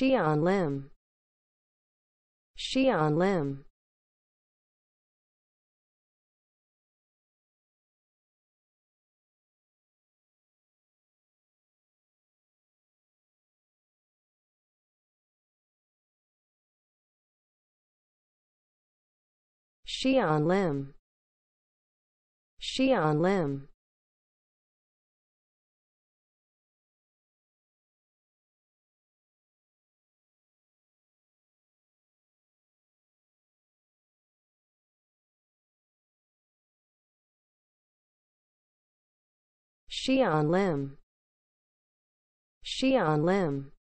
Xian Lim. Xian Lim. Xian Lim. Xian Lim. Xian Lim. Xian Lim.